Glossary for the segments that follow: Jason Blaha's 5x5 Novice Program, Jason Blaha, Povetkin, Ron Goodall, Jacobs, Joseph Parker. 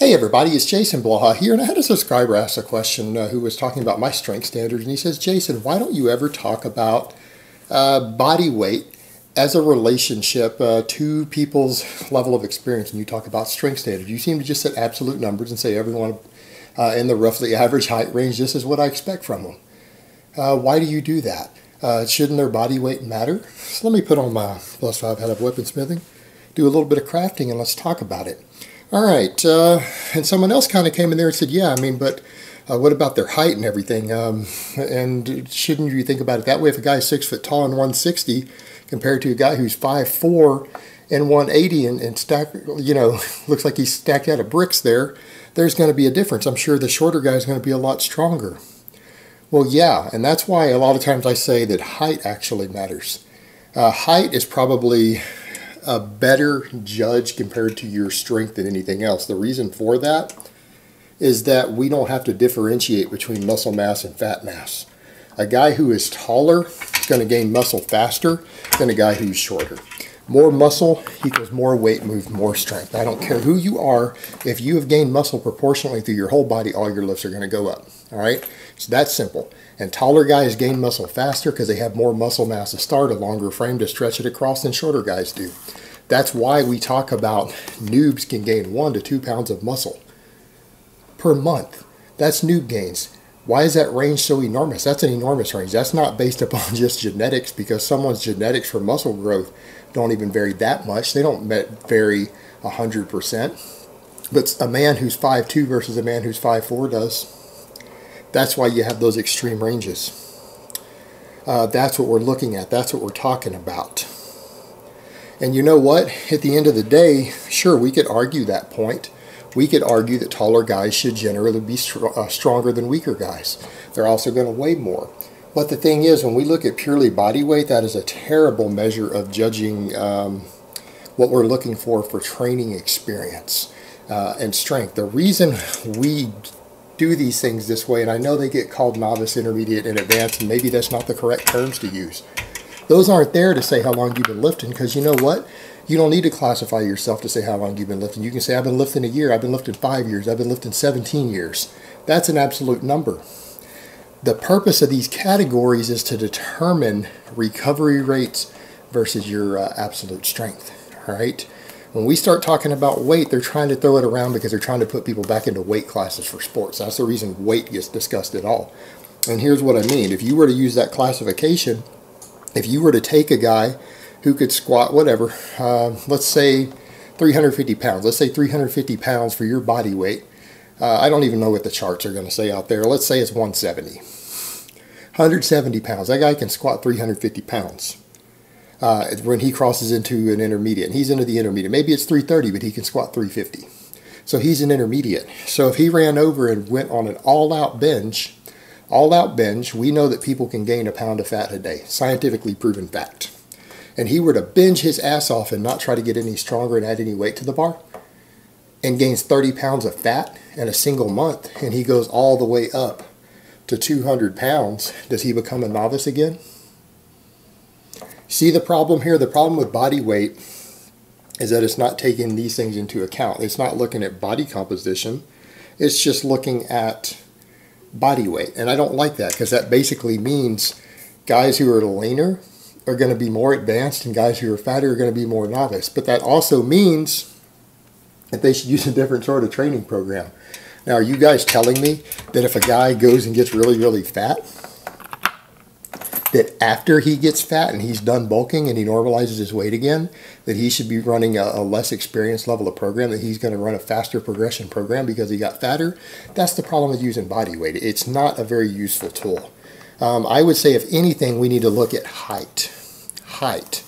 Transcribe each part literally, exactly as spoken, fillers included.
Hey everybody, it's Jason Blaha here, and I had a subscriber ask a question uh, who was talking about my strength standards, and he says, Jason, why don't you ever talk about uh, body weight as a relationship uh, to people's level of experience when you talk about strength standards? You seem to just set absolute numbers and say everyone uh, in the roughly average height range, this is what I expect from them. Uh, why do you do that? Uh, shouldn't their body weight matter? So let me put on my plus five head of weaponsmithing, do a little bit of crafting, and let's talk about it. All right, uh, and someone else kind of came in there and said, yeah, I mean, but uh, what about their height and everything? Um, and shouldn't you think about it that way? If a guy's six foot tall and one sixty compared to a guy who's five four and one eighty and, and stack, you know, looks like he's stacked out of bricks there, there's going to be a difference. I'm sure the shorter guy's going to be a lot stronger. Well, yeah, and that's why a lot of times I say that height actually matters. Uh, height is probably a better judge compared to your strength than anything else. The reason for that is that we don't have to differentiate between muscle mass and fat mass. A guy who is taller is going to gain muscle faster than a guy who's shorter. More muscle equals more weight move, more strength. I don't care who you are. If you have gained muscle proportionally through your whole body, all your lifts are going to go up. All right? It's that simple. And taller guys gain muscle faster because they have more muscle mass to start, a longer frame to stretch it across than shorter guys do. That's why we talk about noobs can gain one to two pounds of muscle per month. That's noob gains. Why is that range so enormous? That's an enormous range. That's not based upon just genetics, because someone's genetics for muscle growth don't even vary that much. They don't vary one hundred percent. But a man who's five two versus a man who's five four does. That's why you have those extreme ranges. Uh, that's what we're looking at. That's what we're talking about. And you know what? At the end of the day, sure, we could argue that point. We could argue that taller guys should generally be str- uh, stronger than weaker guys. They're also going to weigh more. But the thing is, when we look at purely body weight, that is a terrible measure of judging um, what we're looking for for training experience uh, and strength. The reason we do these things this way, and I know they get called novice, intermediate, and advanced, and maybe that's not the correct terms to use. Those aren't there to say how long you've been lifting, because you know what? You don't need to classify yourself to say how long you've been lifting. You can say, I've been lifting a year, I've been lifting five years, I've been lifting seventeen years. That's an absolute number. The purpose of these categories is to determine recovery rates versus your uh, absolute strength, all right? When we start talking about weight, they're trying to throw it around because they're trying to put people back into weight classes for sports. That's the reason weight gets discussed at all. And here's what I mean. If you were to use that classification, if you were to take a guy who could squat whatever, uh, let's say three hundred fifty pounds. Let's say three hundred fifty pounds for your body weight. Uh, I don't even know what the charts are going to say out there. Let's say it's one seventy. one hundred seventy pounds. That guy can squat three hundred fifty pounds. Uh, when he crosses into an intermediate, and he's into the intermediate. Maybe it's three thirty, but he can squat three fifty. So he's an intermediate. So if he ran over and went on an all-out binge, all-out binge, we know that people can gain a pound of fat a day, scientifically proven fact. And he were to binge his ass off and not try to get any stronger and add any weight to the bar, and gains thirty pounds of fat in a single month, and he goes all the way up to two hundred pounds, does he become a novice again? See the problem here? The problem with body weight is that it's not taking these things into account. It's not looking at body composition. It's just looking at body weight. And I don't like that, because that basically means guys who are leaner are going to be more advanced and guys who are fatter are going to be more novice. But that also means that they should use a different sort of training program. Now, are you guys telling me that if a guy goes and gets really, really fat, that after he gets fat and he's done bulking and he normalizes his weight again, that he should be running a, a less experienced level of program, that he's going to run a faster progression program because he got fatter? That's the problem with using body weight. It's not a very useful tool. Um, I would say, if anything, we need to look at height. Height.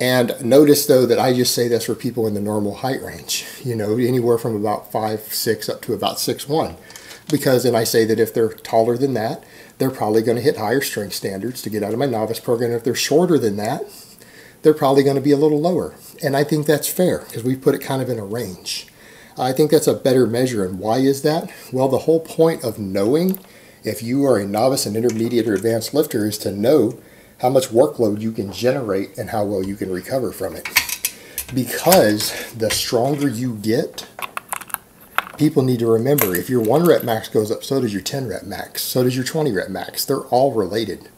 And notice, though, that I just say that's for people in the normal height range, you know, anywhere from about five six up to about six one. Because then I say that if they're taller than that, they're probably going to hit higher strength standards to get out of my novice program. If they're shorter than that, they're probably going to be a little lower. And I think that's fair, because we put it kind of in a range. I think that's a better measure. And why is that? Well, the whole point of knowing if you are a novice, an intermediate, or advanced lifter is to know how much workload you can generate and how well you can recover from it. Because the stronger you get, people need to remember, if your one rep max goes up, so does your ten rep max, so does your twenty rep max. They're all related.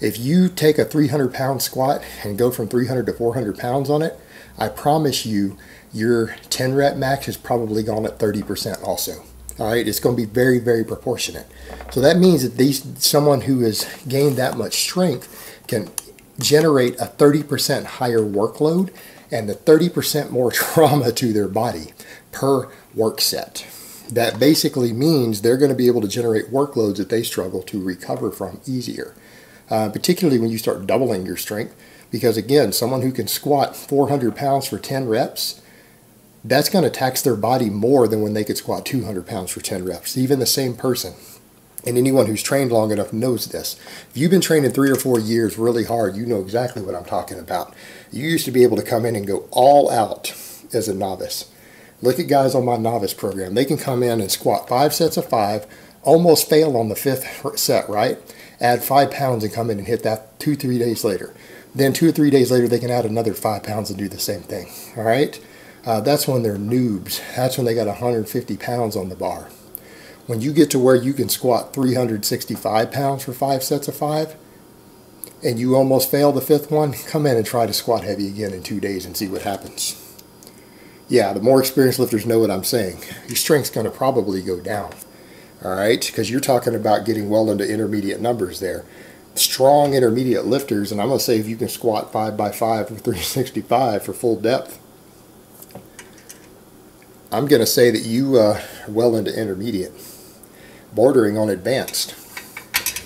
If you take a three hundred pound squat and go from three hundred to four hundred pounds on it, I promise you your ten rep max has probably gone up thirty percent also. All right, it's going to be very, very proportionate. So that means that these, someone who has gained that much strength can generate a thirty percent higher workload and the thirty percent more trauma to their body per work set. That basically means they're going to be able to generate workloads that they struggle to recover from easier, uh, particularly when you start doubling your strength. Because again, someone who can squat four hundred pounds for ten reps, that's going to tax their body more than when they could squat two hundred pounds for ten reps, even the same person. And anyone who's trained long enough knows this. If you've been training three or four years really hard, you know exactly what I'm talking about. You used to be able to come in and go all out as a novice. Look at guys on my novice program. They can come in and squat five sets of five, almost fail on the fifth set, right? Add five pounds and come in and hit that two, three days later. Then two or three days later, they can add another five pounds and do the same thing, all right? Uh, that's when they're noobs. That's when they got one hundred fifty pounds on the bar. When you get to where you can squat three hundred sixty-five pounds for five sets of five, and you almost fail the fifth one, come in and try to squat heavy again in two days and see what happens. Yeah, the more experienced lifters know what I'm saying. Your strength's going to probably go down, all right? Because you're talking about getting well into intermediate numbers there. Strong intermediate lifters, and I'm going to say if you can squat five by five for three sixty-five for full depth, I'm going to say that you uh, are well into intermediate, bordering on advanced.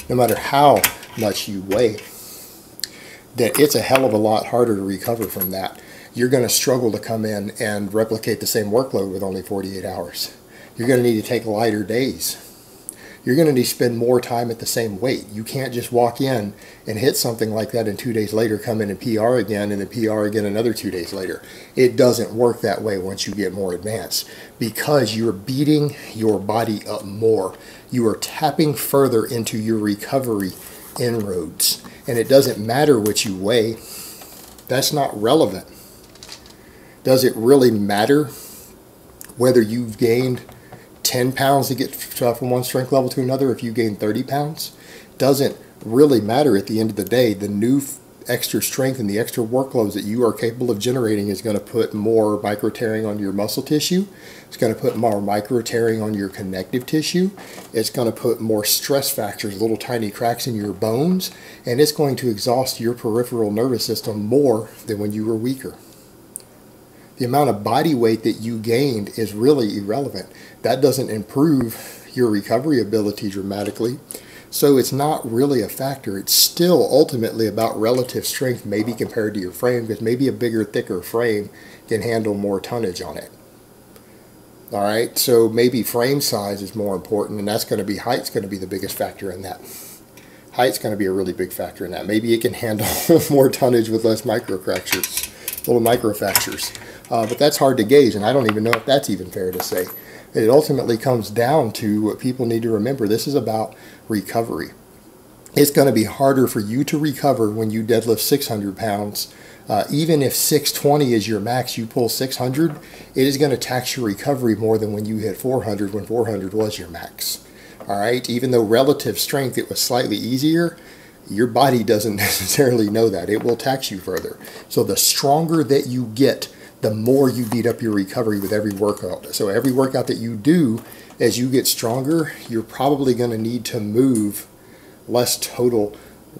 No matter how much you weigh, that it's a hell of a lot harder to recover from that. You're going to struggle to come in and replicate the same workload with only forty-eight hours. You're going to need to take lighter days. You're going to need to spend more time at the same weight. You can't just walk in and hit something like that and two days later come in and P R again and then P R again another two days later. It doesn't work that way once you get more advanced because you're beating your body up more. You are tapping further into your recovery inroads. And it doesn't matter what you weigh. That's not relevant. Does it really matter whether you've gained ten pounds to get from one strength level to another if you gain thirty pounds? Doesn't really matter at the end of the day. The new extra strength and the extra workloads that you are capable of generating is going to put more micro tearing on your muscle tissue. It's going to put more micro tearing on your connective tissue. It's going to put more stress factors, little tiny cracks in your bones, and it's going to exhaust your peripheral nervous system more than when you were weaker. The amount of body weight that you gained is really irrelevant. That doesn't improve your recovery ability dramatically. So it's not really a factor. It's still ultimately about relative strength, maybe compared to your frame, because maybe a bigger, thicker frame can handle more tonnage on it. All right, so maybe frame size is more important, and that's going to be, height's going to be the biggest factor in that. Height's going to be a really big factor in that. Maybe it can handle more tonnage with less microfractures, little microfractures. Uh, but that's hard to gauge, and I don't even know if that's even fair to say. It ultimately comes down to what people need to remember. This is about recovery. It's going to be harder for you to recover when you deadlift six hundred pounds. Uh, even if six twenty is your max, you pull six hundred, it is going to tax your recovery more than when you hit four hundred, when four hundred was your max. All right? Even though relative strength, it was slightly easier, your body doesn't necessarily know that. It will tax you further. So the stronger that you get, the more you beat up your recovery with every workout. So every workout that you do, as you get stronger, you're probably going to need to move less total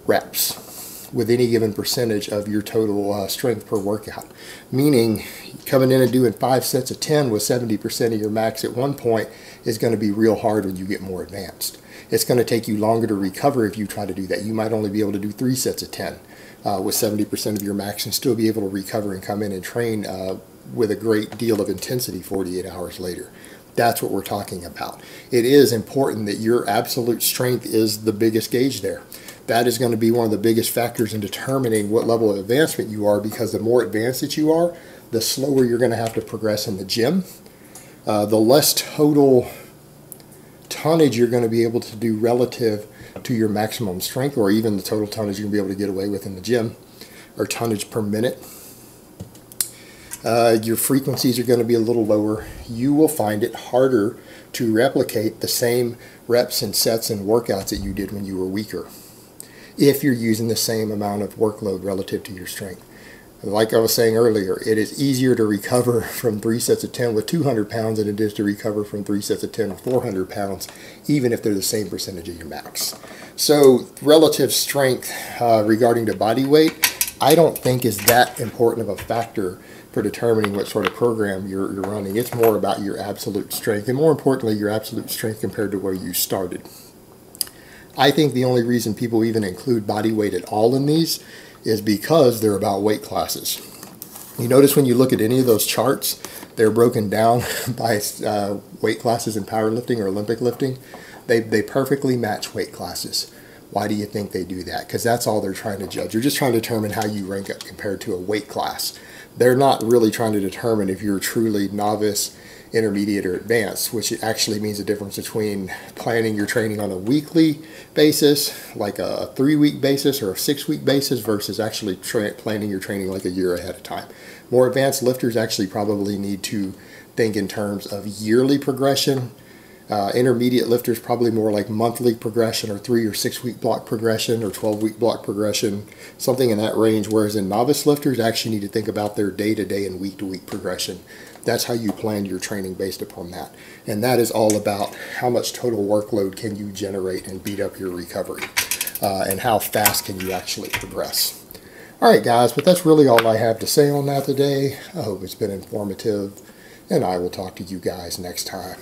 reps with any given percentage of your total uh, strength per workout. Meaning coming in and doing five sets of ten with seventy percent of your max at one point is going to be real hard when you get more advanced. It's going to take you longer to recover if you try to do that. You might only be able to do three sets of ten. Uh, with seventy percent of your max and still be able to recover and come in and train uh, with a great deal of intensity forty-eight hours later. That's what we're talking about. It is important that your absolute strength is the biggest gauge there. That is going to be one of the biggest factors in determining what level of advancement you are, because the more advanced that you are, the slower you're going to have to progress in the gym. Uh, the less total tonnage you're going to be able to do relative to your maximum strength, or even the total tonnage you're going to be able to get away with in the gym, or tonnage per minute. uh, your frequencies are going to be a little lower. You will find it harder to replicate the same reps and sets and workouts that you did when you were weaker if you're using the same amount of workload relative to your strength. Like I was saying earlier, it is easier to recover from three sets of ten with two hundred pounds than it is to recover from three sets of ten with four hundred pounds, even if they're the same percentage of your max. So relative strength uh, regarding to body weight, I don't think is that important of a factor for determining what sort of program you're, you're running. It's more about your absolute strength, and more importantly, your absolute strength compared to where you started. I think the only reason people even include body weight at all in these is because they're about weight classes. You notice when you look at any of those charts, they're broken down by uh, weight classes in powerlifting or Olympic lifting. They, they perfectly match weight classes. Why do you think they do that? Because that's all they're trying to judge. You're just trying to determine how you rank up compared to a weight class. They're not really trying to determine if you're truly novice, intermediate, or advanced, which actually means the difference between planning your training on a weekly basis, like a three-week basis or a six-week basis, versus actually tra planning your training like a year ahead of time. More advanced lifters actually probably need to think in terms of yearly progression. Uh, intermediate lifters probably more like monthly progression or three or six week block progression or twelve week block progression, something in that range, whereas in novice lifters actually need to think about their day-to-day and week-to-week progression. That's how you plan your training based upon that. And that is all about how much total workload can you generate and beat up your recovery, uh, and how fast can you actually progress. All right, guys, but that's really all I have to say on that today. I hope it's been informative, and I will talk to you guys next time.